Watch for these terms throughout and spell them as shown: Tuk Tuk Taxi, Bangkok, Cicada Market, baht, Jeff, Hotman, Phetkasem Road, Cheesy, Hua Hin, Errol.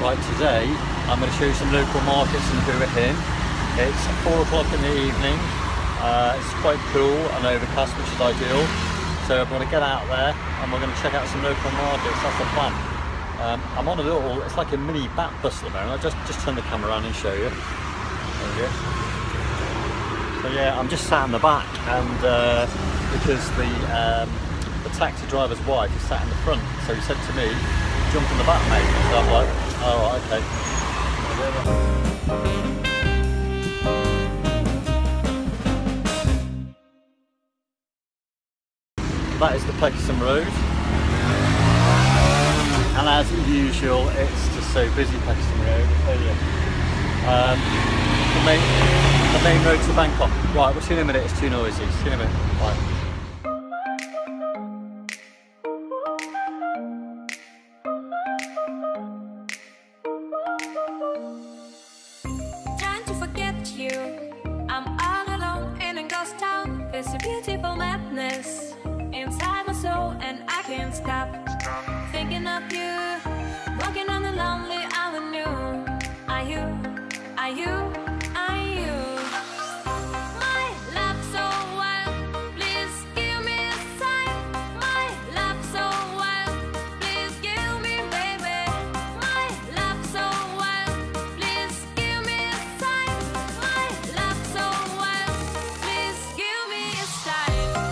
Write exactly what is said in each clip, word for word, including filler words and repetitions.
Right, today I'm going to show you some local markets in Hua Hin. It's four o'clock in the evening, uh, it's quite cool and overcast, which is ideal. So I'm going to get out there and we're going to check out some local markets, that's the plan. Um, I'm on a little, it's like a mini bat bus at the moment. I'll just, just turn the camera around and show you. There we go. So yeah, I'm just sat in the back, and uh, because the, um, the taxi driver's wife is sat in the front, so he said to me, jump in the back, mate. So I'm like, oh, okay. That is the Phetkasem Road. And as usual, it's just so busy, Phetkasem Road, I tell you. Um, the, main, the main road to Bangkok. Right, we'll see you in a minute, it's too noisy. See you in a minute. Right. It's a beautiful madness inside my soul, and I can't stop thinking of you. Walking on the lonely avenue, are you, are you, are you? My love so wild, please give me a sign. My love so wild, please give me, baby. My love so wild, please give me a sign. My love so wild, please give me a sign.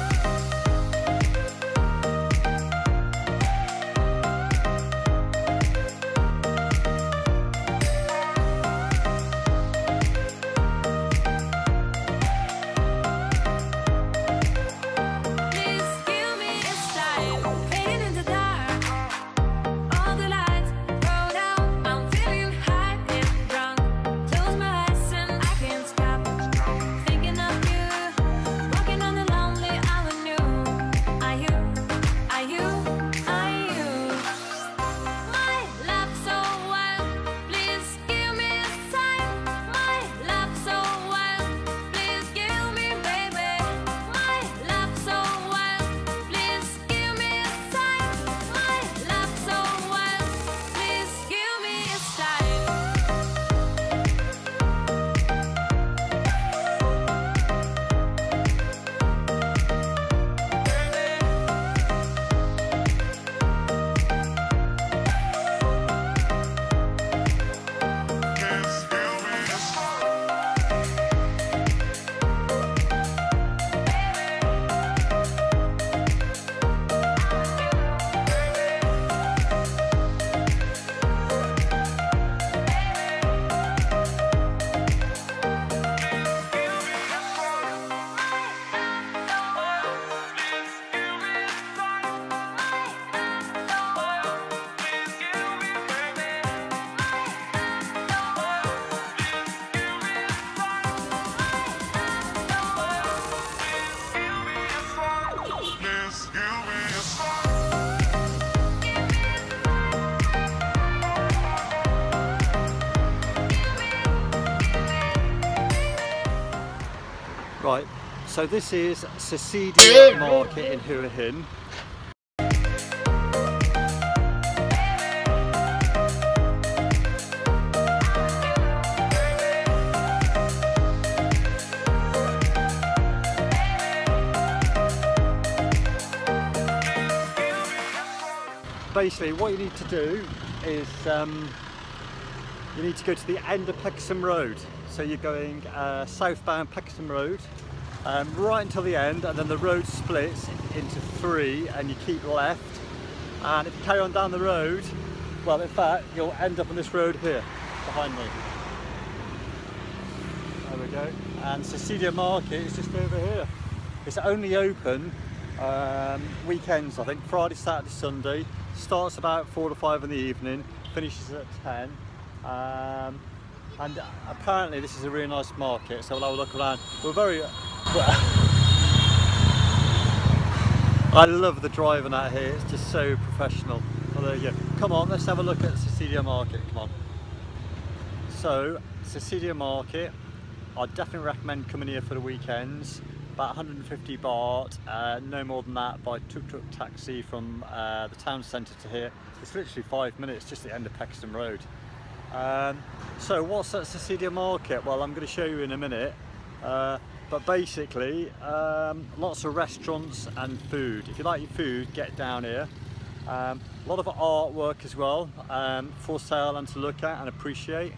Right, so this is Cicada Market in Hua Hin. Basically, what you need to do is um, you need to go to the end of Phetkasem Road. So you're going uh, southbound Phetkasem Road, um, right until the end, and then the road splits into three and you keep left. And if you carry on down the road, well, in fact, you'll end up on this road here, behind me. There we go. And Cicada Market is just over here. It's only open um, weekends, I think, Friday, Saturday, Sunday. Starts about four to five in the evening, finishes at ten. Um, and apparently this is a really nice market, so we'll have a look around. We're very... I love the driving out here, it's just so professional. Well, there you go. Come on, let's have a look at Cicada Market, come on. So, Cicada Market, I definitely recommend coming here for the weekends. About one hundred and fifty baht, uh, no more than that, by Tuk Tuk Taxi from uh, the town centre to here. It's literally five minutes, just the end of Phetkasem Road. Um, so what's at Cicada Market? Well, I'm going to show you in a minute, uh, but basically um, lots of restaurants and food. If you like your food, get down here. Um, a lot of artwork as well, um, for sale and to look at and appreciate.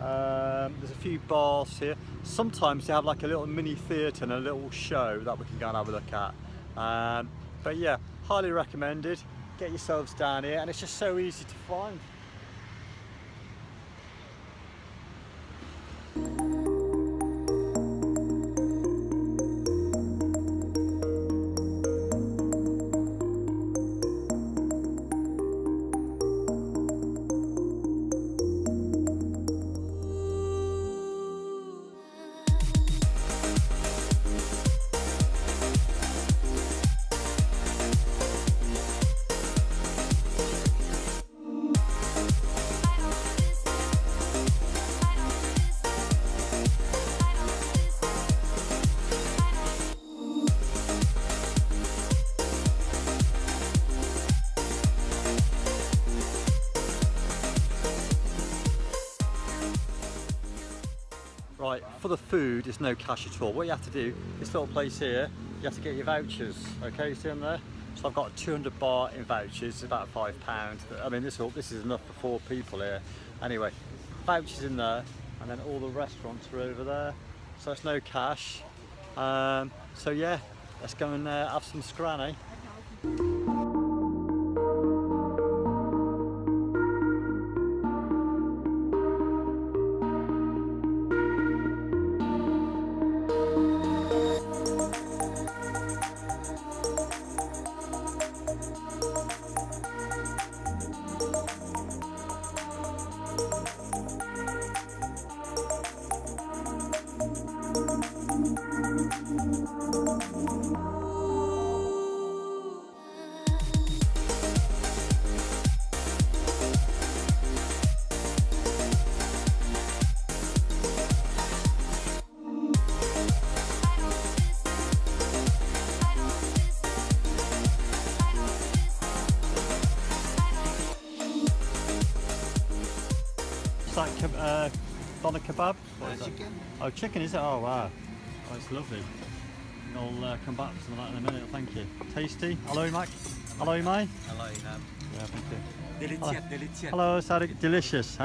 Um, there's a few bars here. Sometimes they have like a little mini theatre and a little show that we can go and have a look at. Um, but yeah, highly recommended. Get yourselves down here, and it's just so easy to find. Right, for the food, it's no cash at all. What you have to do, this little place here, you have to get your vouchers. Okay, you see them there? So I've got two hundred baht in vouchers, it's about five pounds. I mean, this all this is enough for four people here. Anyway, vouchers in there, and then all the restaurants are over there. So it's no cash. Um, so yeah, let's go and uh, have some scran, eh? Like uh, doner kebab? What is uh, chicken. That? Oh, chicken is it? Oh wow, oh, it's lovely. I'll uh, come back to some of that in a minute. Thank you. Tasty. Hello, Mac. Hello, Mai. Hello, Ham. Yeah, thank you. Delicious, delicious. Hello, sorry, delicious.